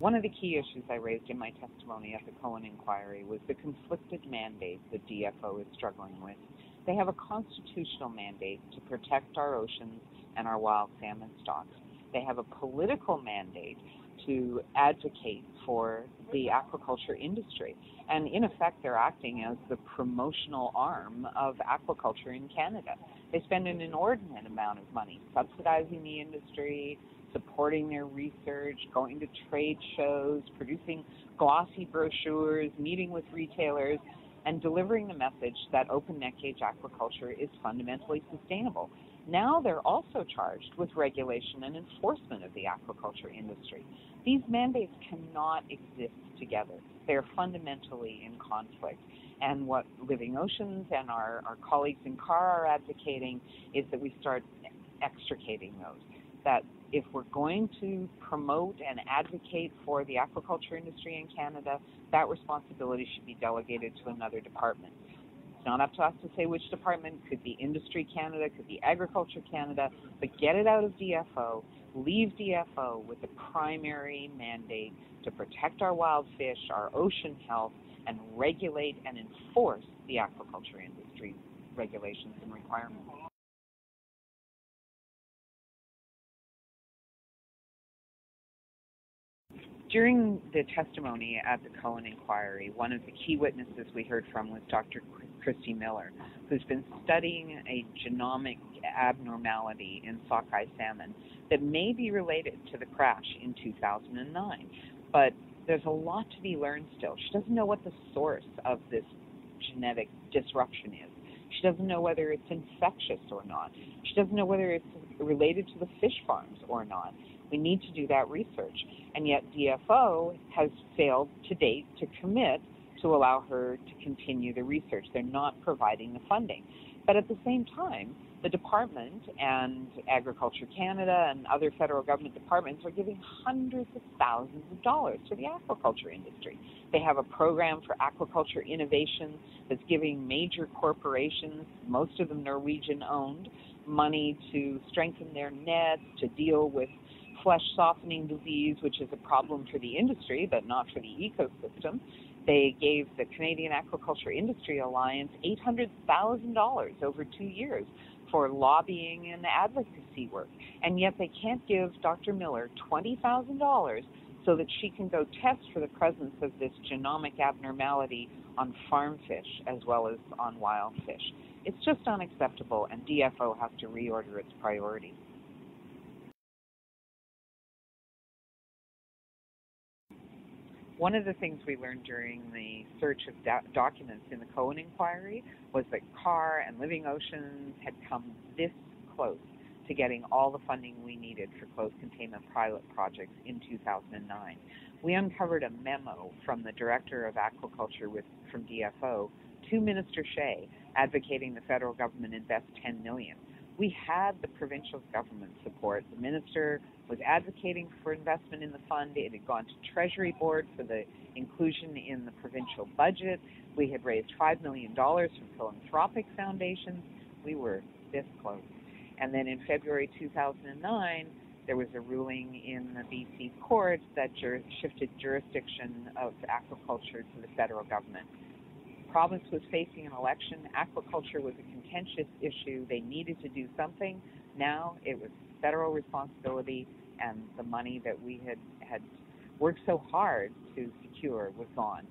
One of the key issues I raised in my testimony at the Cohen inquiry was the conflicted mandate the DFO is struggling with. They have a constitutional mandate to protect our oceans and our wild salmon stocks. They have a political mandate to advocate for the aquaculture industry. And in effect, they're acting as the promotional arm of aquaculture in Canada. They spend an inordinate amount of money subsidizing the industry, supporting their research, going to trade shows, producing glossy brochures, meeting with retailers, and delivering the message that open net cage aquaculture is fundamentally sustainable. Now they're also charged with regulation and enforcement of the aquaculture industry. These mandates cannot exist together. They are fundamentally in conflict. And what Living Oceans and our colleagues in CAR are advocating is that we start extricating those. That if we're going to promote and advocate for the aquaculture industry in Canada, that responsibility should be delegated to another department. It's not up to us to say which department. It could be Industry Canada, it could be Agriculture Canada, but get it out of DFO. Leave DFO with the primary mandate to protect our wild fish, our ocean health, and regulate and enforce the aquaculture industry regulations and requirements. During the testimony at the Cohen inquiry, one of the key witnesses we heard from was Dr. Christy Miller, who's been studying a genomic abnormality in sockeye salmon that may be related to the crash in 2009. But there's a lot to be learned still. She doesn't know what the source of this genetic disruption is. She doesn't know whether it's infectious or not. She doesn't know whether it's related to the fish farms or not. We need to do that research. And yet DFO has failed to date to commit to allow her to continue the research. They're not providing the funding. But at the same time, the department and Agriculture Canada and other federal government departments are giving hundreds of thousands of dollars to the aquaculture industry. They have a program for aquaculture innovation that's giving major corporations, most of them Norwegian-owned, money to strengthen their nets, to deal with flesh softening disease, which is a problem for the industry but not for the ecosystem. They gave the Canadian Aquaculture Industry Alliance $800,000 over 2 years for lobbying and advocacy work. And yet they can't give Dr. Miller $20,000 so that she can go test for the presence of this genomic abnormality on farm fish as well as on wild fish. It's just unacceptable, and DFO has to reorder its priorities. One of the things we learned during the search of documents in the Cohen inquiry was that CAR and Living Oceans had come this close to getting all the funding we needed for closed containment pilot projects in 2009. We uncovered a memo from the Director of Aquaculture from DFO to Minister Shea advocating the federal government invest $10 million. We had the provincial government support. The minister was advocating for investment in the fund. It had gone to Treasury Board for the inclusion in the provincial budget. We had raised $5 million from philanthropic foundations. We were this close. And then in February 2009, there was a ruling in the BC court that shifted jurisdiction of aquaculture to the federal government. The province was facing an election. Aquaculture was a contentious issue. They needed to do something. Now it was federal responsibility, and the money that we had worked so hard to secure was gone.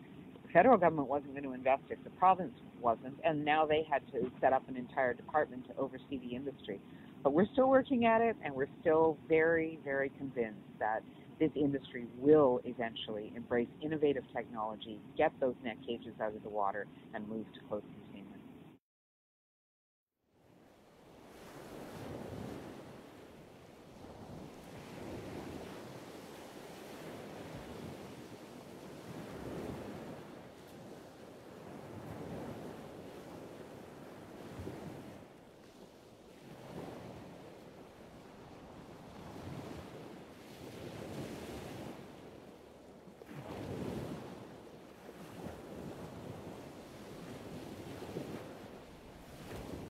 The federal government wasn't going to invest if the province wasn't, and now they had to set up an entire department to oversee the industry. But we're still working at it, and we're still very, very convinced that this industry will eventually embrace innovative technology, get those net cages out of the water, and move to closed containment.